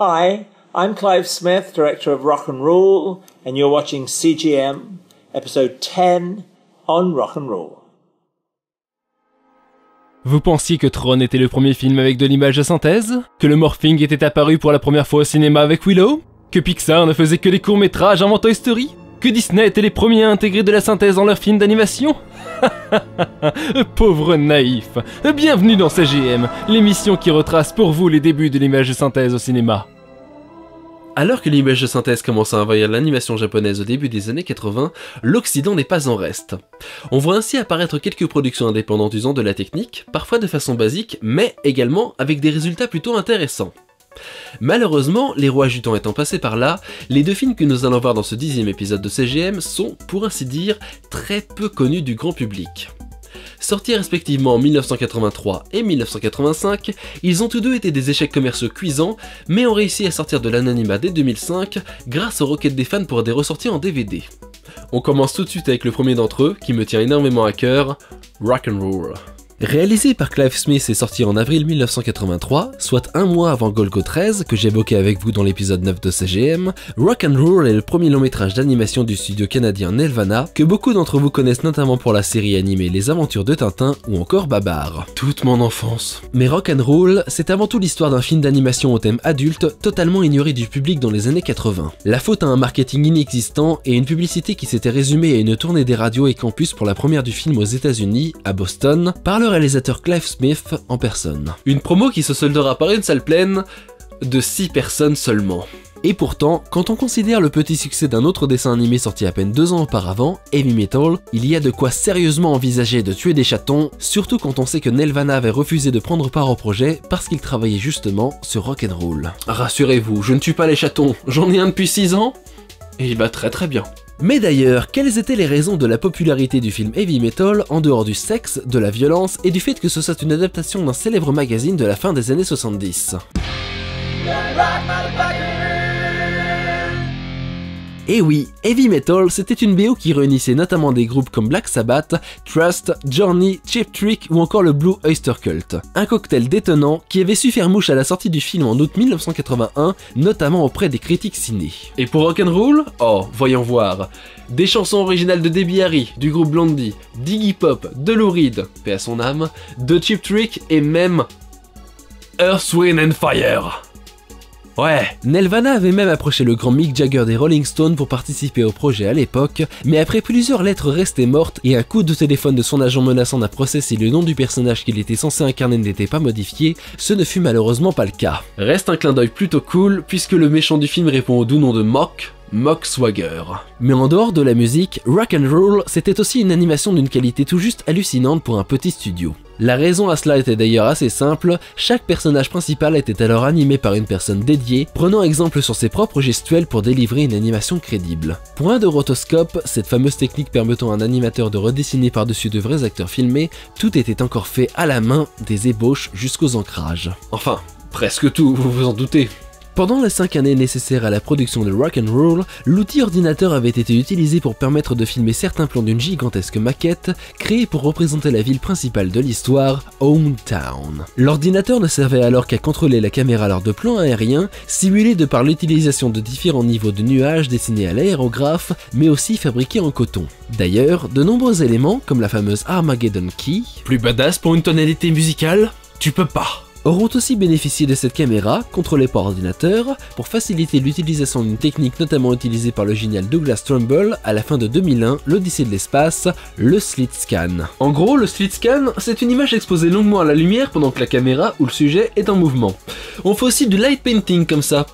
Hi, I'm Clive Smith, director of Rock and Roll, and you're watching CGM, épisode 10 on Rock and Roll. Vous pensiez que Tron était le premier film avec de l'image de synthèse? Que le morphing était apparu pour la première fois au cinéma avec Willow? Que Pixar ne faisait que des courts-métrages avant Toy Story? Que Disney était les premiers à intégrer de la synthèse dans leurs films d'animation? Pauvre naïf. Bienvenue dans CGM, l'émission qui retrace pour vous les débuts de l'image de synthèse au cinéma. Alors que l'image de synthèse commence à envahir l'animation japonaise au début des années 80, l'Occident n'est pas en reste. On voit ainsi apparaître quelques productions indépendantes usant de la technique, parfois de façon basique, mais également avec des résultats plutôt intéressants. Malheureusement, les rois du temps étant passés par là, les deux films que nous allons voir dans ce 10e épisode de CGM sont, pour ainsi dire, très peu connus du grand public. Sortis respectivement en 1983 et 1985, ils ont tous deux été des échecs commerciaux cuisants, mais ont réussi à sortir de l'anonymat dès 2005 grâce aux requêtes des fans pour des ressorties en DVD. On commence tout de suite avec le premier d'entre eux, qui me tient énormément à cœur, Rock'n'Roll. Réalisé par Clive Smith et sorti en avril 1983, soit un mois avant Golgo 13 que j'évoquais avec vous dans l'épisode 9 de CGM, Rock'n'Roll est le premier long métrage d'animation du studio canadien Nelvana que beaucoup d'entre vous connaissent notamment pour la série animée Les Aventures de Tintin ou encore Babar. Toute mon enfance. Mais Rock'n'Roll, c'est avant tout l'histoire d'un film d'animation au thème adulte totalement ignoré du public dans les années 80. La faute à un marketing inexistant et une publicité qui s'était résumée à une tournée des radios et campus pour la première du film aux États-Unis à Boston, par le réalisateur Clive Smith en personne. Une promo qui se soldera par une salle pleine de 6 personnes seulement. Et pourtant, quand on considère le petit succès d'un autre dessin animé sorti à peine 2 ans auparavant, Heavy Metal, il y a de quoi sérieusement envisager de tuer des chatons, surtout quand on sait que Nelvana avait refusé de prendre part au projet parce qu'il travaillait justement sur Rock'n'Roll. Rassurez-vous, je ne tue pas les chatons, j'en ai un depuis 6 ans et il va très très bien. Mais d'ailleurs, quelles étaient les raisons de la popularité du film Heavy Metal en dehors du sexe, de la violence et du fait que ce soit une adaptation d'un célèbre magazine de la fin des années 70 ? Et oui, Heavy Metal, c'était une BO qui réunissait notamment des groupes comme Black Sabbath, Trust, Journey, Cheap Trick ou encore le Blue Oyster Cult. Un cocktail détonnant qui avait su faire mouche à la sortie du film en août 1981, notamment auprès des critiques ciné. Et pour Rock'n'Roll ? Oh, voyons voir. Des chansons originales de Debbie Harry, du groupe Blondie, d'Iggy Pop, de Lou Reed, paix à son âme, de Cheap Trick et même... Earth, Wind and Fire. Ouais. Nelvana avait même approché le grand Mick Jagger des Rolling Stones pour participer au projet à l'époque, mais après plusieurs lettres restées mortes et un coup de téléphone de son agent menaçant d'un procès si le nom du personnage qu'il était censé incarner n'était pas modifié, ce ne fut malheureusement pas le cas. Reste un clin d'œil plutôt cool, puisque le méchant du film répond au doux nom de Mok Swagger. Mais en dehors de la musique, Rock'n'Roll, c'était aussi une animation d'une qualité tout juste hallucinante pour un petit studio. La raison à cela était d'ailleurs assez simple, chaque personnage principal était alors animé par une personne dédiée, prenant exemple sur ses propres gestuels pour délivrer une animation crédible. Point de rotoscope, cette fameuse technique permettant à un animateur de redessiner par-dessus de vrais acteurs filmés, tout était encore fait à la main, des ébauches jusqu'aux ancrages. Enfin, presque tout, vous vous en doutez. Pendant les 5 années nécessaires à la production de Rock'n'Roll, l'outil ordinateur avait été utilisé pour permettre de filmer certains plans d'une gigantesque maquette créée pour représenter la ville principale de l'histoire, Hometown. L'ordinateur ne servait alors qu'à contrôler la caméra lors de plans aériens, simulés de par l'utilisation de différents niveaux de nuages dessinés à l'aérographe, mais aussi fabriqués en coton. D'ailleurs, de nombreux éléments, comme la fameuse Armageddon Key, plus badass pour une tonalité musicale, tu peux pas, auront aussi bénéficié de cette caméra, contrôlée par ordinateur, pour faciliter l'utilisation d'une technique notamment utilisée par le génial Douglas Trumbull à la fin de 2001, l'Odyssée de l'espace, le slit scan. En gros, le slit scan, c'est une image exposée longuement à la lumière pendant que la caméra ou le sujet est en mouvement. On fait aussi du light painting comme ça.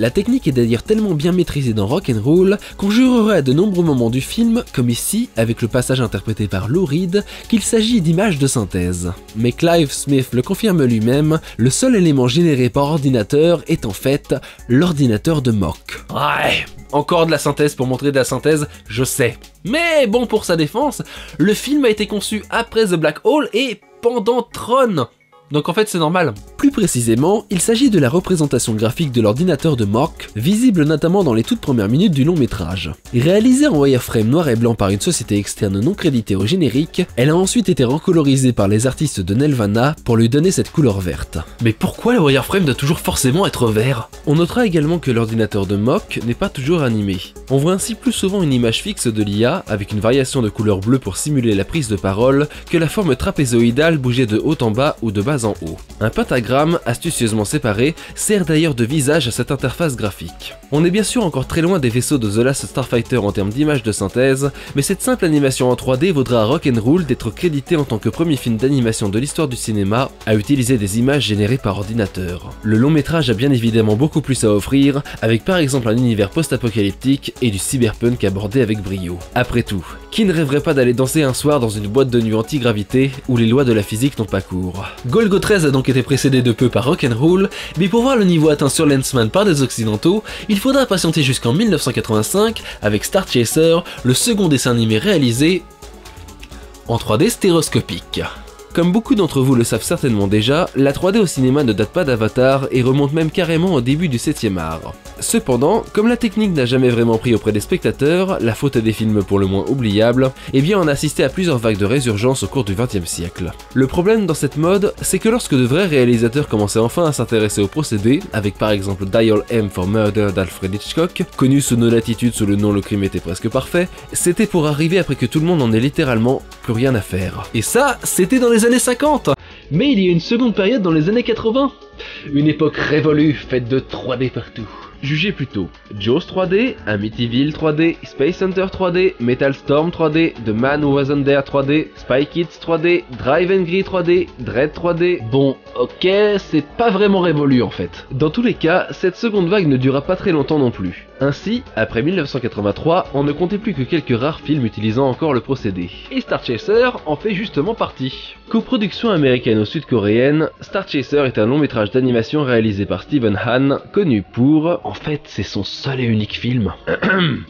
La technique est d'ailleurs tellement bien maîtrisée dans Rock'n'Roll qu'on jurerait à de nombreux moments du film, comme ici, avec le passage interprété par Lou Reed, qu'il s'agit d'images de synthèse. Mais Clive Smith le confirme lui-même, le seul élément généré par ordinateur est en fait l'ordinateur de Mok. Ouais, encore de la synthèse pour montrer de la synthèse, je sais. Mais bon, pour sa défense, le film a été conçu après The Black Hole et pendant Tron. Donc en fait c'est normal. Plus précisément, il s'agit de la représentation graphique de l'ordinateur de Mok, visible notamment dans les toutes premières minutes du long métrage. Réalisée en wireframe noir et blanc par une société externe non créditée au générique, elle a ensuite été recolorisée par les artistes de Nelvana pour lui donner cette couleur verte. Mais pourquoi le wireframe doit toujours forcément être vert? On notera également que l'ordinateur de Mok n'est pas toujours animé. On voit ainsi plus souvent une image fixe de l'IA, avec une variation de couleur bleue pour simuler la prise de parole, que la forme trapézoïdale bougée de haut en bas ou de bas en haut. Un pentagramme, astucieusement séparé, sert d'ailleurs de visage à cette interface graphique. On est bien sûr encore très loin des vaisseaux de The Last Starfighter en termes d'images de synthèse, mais cette simple animation en 3D vaudra à Rock'n'Roll d'être crédité en tant que premier film d'animation de l'histoire du cinéma à utiliser des images générées par ordinateur. Le long métrage a bien évidemment beaucoup plus à offrir, avec par exemple un univers post-apocalyptique et du cyberpunk abordé avec brio. Après tout, qui ne rêverait pas d'aller danser un soir dans une boîte de nuit anti-gravité où les lois de la physique n'ont pas cours? Golgo 13 a donc été précédé de peu par Rock'n'Roll, mais pour voir le niveau atteint sur Lensman par des occidentaux, il faudra patienter jusqu'en 1985 avec Star Chaser, le second dessin animé réalisé en 3D stéréoscopique. Comme beaucoup d'entre vous le savent certainement déjà, la 3D au cinéma ne date pas d'Avatar et remonte même carrément au début du 7e art. Cependant, comme la technique n'a jamais vraiment pris auprès des spectateurs, la faute à des films pour le moins oubliables, eh bien on a assisté à plusieurs vagues de résurgence au cours du 20e siècle. Le problème dans cette mode, c'est que lorsque de vrais réalisateurs commençaient enfin à s'intéresser au procédé, avec par exemple Dial M for Murder d'Alfred Hitchcock, connu sous nos latitudes sous le nom Le crime était presque parfait, c'était pour arriver après que tout le monde en ait littéralement plus rien à faire. Et ça, c'était dans les années 50. Mais il y a une seconde période dans les années 80. Une époque révolue, faite de 3D partout. Jugez plutôt Jaws 3D, Amityville 3D, Space Hunter 3D, Metal Storm 3D, The Man Who Wasn't There 3D, Spy Kids 3D, Drive Angry 3D, Dread 3D... Bon, ok, c'est pas vraiment révolu en fait. Dans tous les cas, cette seconde vague ne dura pas très longtemps non plus. Ainsi, après 1983, on ne comptait plus que quelques rares films utilisant encore le procédé. Et Star Chaser en fait justement partie. Coproduction américano-sud-coréenne, Star Chaser est un long métrage d'animation réalisé par Steven Han, connu pour... En fait, c'est son seul et unique film.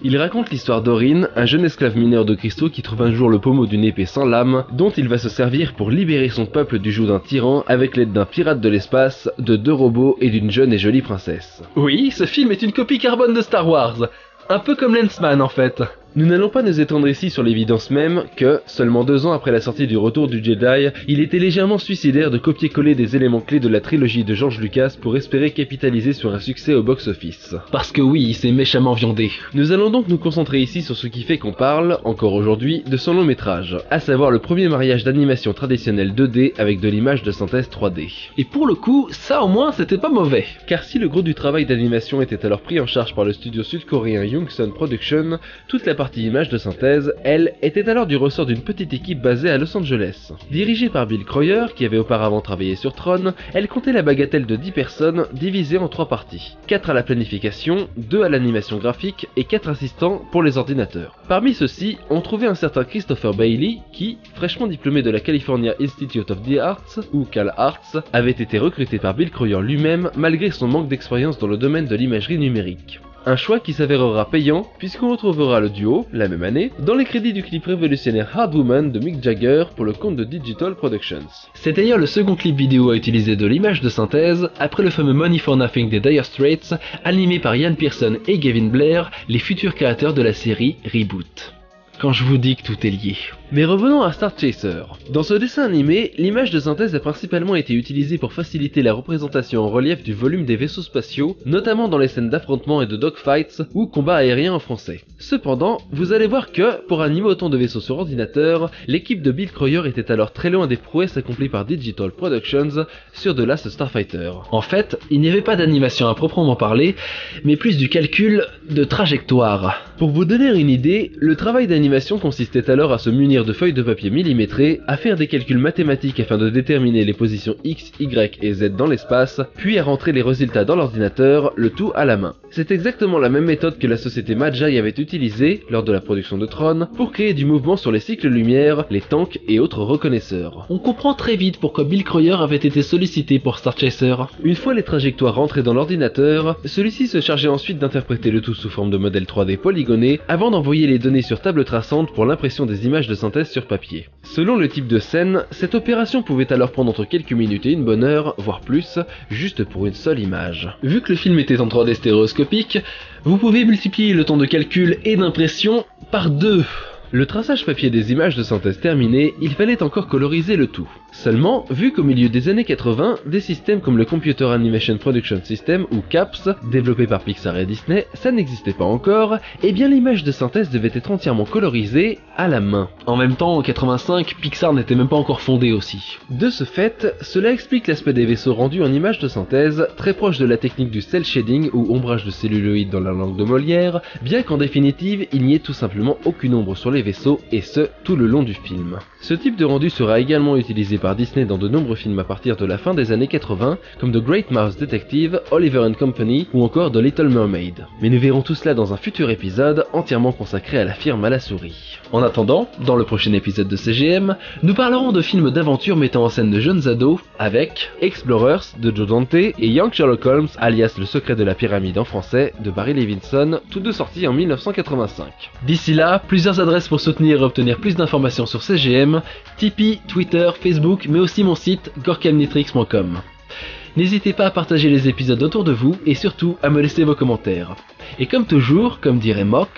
Il raconte l'histoire d'Orin, un jeune esclave mineur de cristaux qui trouve un jour le pommeau d'une épée sans lame, dont il va se servir pour libérer son peuple du joug d'un tyran avec l'aide d'un pirate de l'espace, de deux robots et d'une jeune et jolie princesse. Oui, ce film est une copie carbone de Star Wars. Un peu comme Lensman en fait. Nous n'allons pas nous étendre ici sur l'évidence même que, seulement 2 ans après la sortie du Retour du Jedi, il était légèrement suicidaire de copier-coller des éléments clés de la trilogie de George Lucas pour espérer capitaliser sur un succès au box-office. Parce que oui, il s'est méchamment viandé. Nous allons donc nous concentrer ici sur ce qui fait qu'on parle, encore aujourd'hui, de son long métrage, à savoir le premier mariage d'animation traditionnelle 2D avec de l'image de synthèse 3D. Et pour le coup, ça au moins c'était pas mauvais. Car si le gros du travail d'animation était alors pris en charge par le studio sud-coréen Youngsun Production, toute la partie image de synthèse, elle, était alors du ressort d'une petite équipe basée à Los Angeles. Dirigée par Bill Croyer, qui avait auparavant travaillé sur Tron, elle comptait la bagatelle de 10 personnes divisées en 3 parties. 4 à la planification, 2 à l'animation graphique et 4 assistants pour les ordinateurs. Parmi ceux-ci, on trouvait un certain Christopher Bailey qui, fraîchement diplômé de la California Institute of the Arts, ou CalArts, avait été recruté par Bill Croyer lui-même malgré son manque d'expérience dans le domaine de l'imagerie numérique. Un choix qui s'avérera payant, puisqu'on retrouvera le duo, la même année, dans les crédits du clip révolutionnaire Hard Woman de Mick Jagger pour le compte de Digital Productions. C'est d'ailleurs le second clip vidéo à utiliser de l'image de synthèse, après le fameux Money for Nothing des Dire Straits, animé par Ian Pearson et Gavin Blair, les futurs créateurs de la série Reboot. Quand je vous dis que tout est lié. Mais revenons à Star Chaser. Dans ce dessin animé, l'image de synthèse a principalement été utilisée pour faciliter la représentation en relief du volume des vaisseaux spatiaux, notamment dans les scènes d'affrontement et de dogfights ou combats aériens en français. Cependant, vous allez voir que, pour animer autant de vaisseaux sur ordinateur, l'équipe de Bill Croyer était alors très loin des prouesses accomplies par Digital Productions sur The Last Starfighter. En fait, il n'y avait pas d'animation à proprement parler, mais plus du calcul de trajectoire. Pour vous donner une idée, le travail d'animation consistait alors à se munir de feuilles de papier millimétrées, à faire des calculs mathématiques afin de déterminer les positions X, Y et Z dans l'espace, puis à rentrer les résultats dans l'ordinateur, le tout à la main. C'est exactement la même méthode que la société Magi avait utilisée, lors de la production de Tron, pour créer du mouvement sur les cycles lumière, les tanks et autres reconnaisseurs. On comprend très vite pourquoi Bill Croyer avait été sollicité pour Star Chaser. Une fois les trajectoires rentrées dans l'ordinateur, celui-ci se chargeait ensuite d'interpréter le tout sous forme de modèles 3D polygonés, avant d'envoyer les données sur table traçante pour l'impression des images de synthèse sur papier. Selon le type de scène, cette opération pouvait alors prendre entre quelques minutes et une bonne heure, voire plus, juste pour une seule image. Vu que le film était en 3D stéréoscopique, vous pouvez multiplier le temps de calcul et d'impression par 2. Le traçage papier des images de synthèse terminé, il fallait encore coloriser le tout. Seulement, vu qu'au milieu des années 80, des systèmes comme le Computer Animation Production System ou CAPS, développé par Pixar et Disney, ça n'existait pas encore, et bien l'image de synthèse devait être entièrement colorisée à la main. En même temps, en 85, Pixar n'était même pas encore fondé aussi. De ce fait, cela explique l'aspect des vaisseaux rendus en images de synthèse, très proche de la technique du cel shading ou ombrage de celluloïdes dans la langue de Molière, bien qu'en définitive, il n'y ait tout simplement aucune ombre sur les vaisseaux, et ce, tout le long du film. Ce type de rendu sera également utilisé par Disney dans de nombreux films à partir de la fin des années 80, comme The Great Mouse Detective, Oliver and Company, ou encore The Little Mermaid. Mais nous verrons tout cela dans un futur épisode entièrement consacré à la firme à la souris. En attendant, dans le prochain épisode de CGM, nous parlerons de films d'aventure mettant en scène de jeunes ados, avec Explorers de Joe Dante et Young Sherlock Holmes, alias Le Secret de la Pyramide en français, de Barry Levinson, tous deux sortis en 1985. D'ici là, plusieurs adresses pour soutenir et obtenir plus d'informations sur CGM, Tipeee, Twitter, Facebook, mais aussi mon site gorkamnitrix.com. N'hésitez pas à partager les épisodes autour de vous et surtout à me laisser vos commentaires. Et comme toujours, comme dirait Mok...